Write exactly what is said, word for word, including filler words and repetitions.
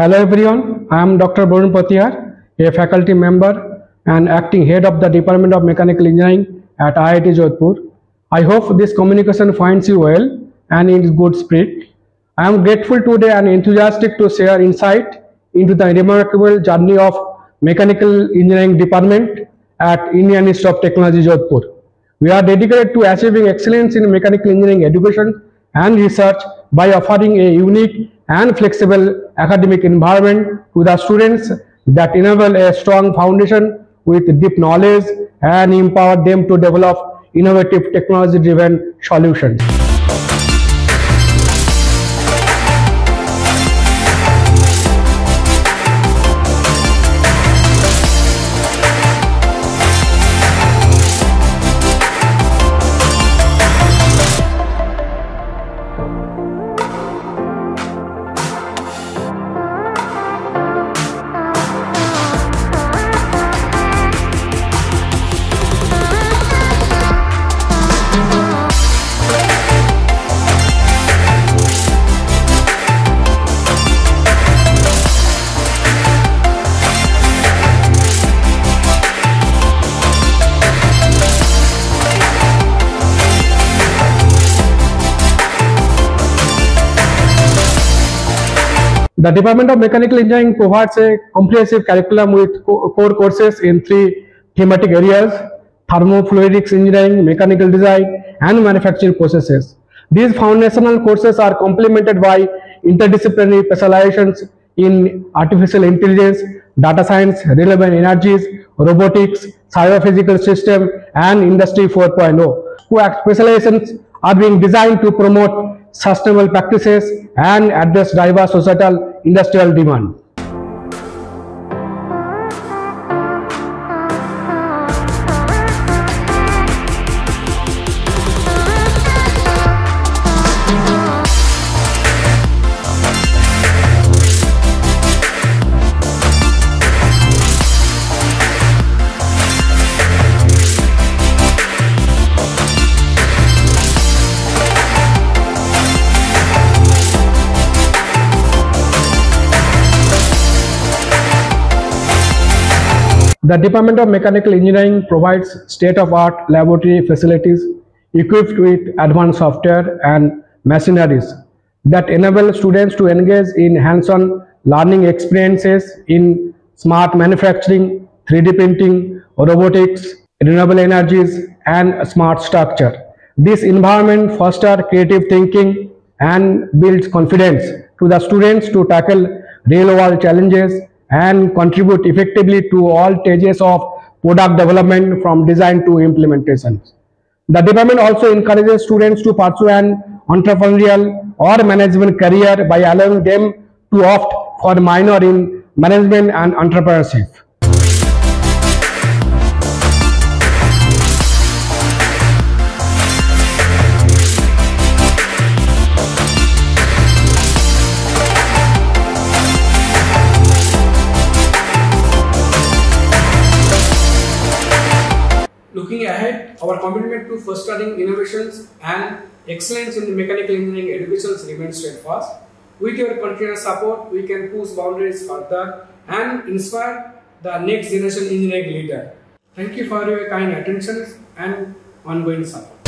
Hello everyone, I am Doctor Borun Pathiar, a faculty member and acting head of the Department of Mechanical Engineering at I I T Jodhpur. I hope this communication finds you well and in good spirit. I am grateful today and enthusiastic to share insight into the remarkable journey of Mechanical Engineering Department at Indian Institute of Technology Jodhpur. We are dedicated to achieving excellence in mechanical engineering education and research by offering a unique and flexible academic environment to the students that enable a strong foundation with deep knowledge and empower them to develop innovative technology-driven solutions. The Department of Mechanical Engineering provides a comprehensive curriculum with core courses in three thematic areas: thermofluidics engineering, mechanical design, and manufacturing processes. These foundational courses are complemented by interdisciplinary specializations in artificial intelligence, data science, renewable energies, robotics, cyber-physical systems, and Industry four point oh, whose specializations are being designed to promote sustainable practices and address diverse societal industrial demand. The Department of Mechanical Engineering provides state-of-art laboratory facilities equipped with advanced software and machineries that enable students to engage in hands-on learning experiences in smart manufacturing, three D printing, robotics, renewable energies, and smart structure. This environment fosters creative thinking and builds confidence to the students to tackle real-world challenges and contribute effectively to all stages of product development from design to implementation. The department also encourages students to pursue an entrepreneurial or management career by allowing them to opt for a minor in management and entrepreneurship. Looking ahead, our commitment to fostering innovations and excellence in the mechanical engineering education remains steadfast. With your continuous support, we can push boundaries further and inspire the next generation engineering leader. Thank you for your kind attention and ongoing support.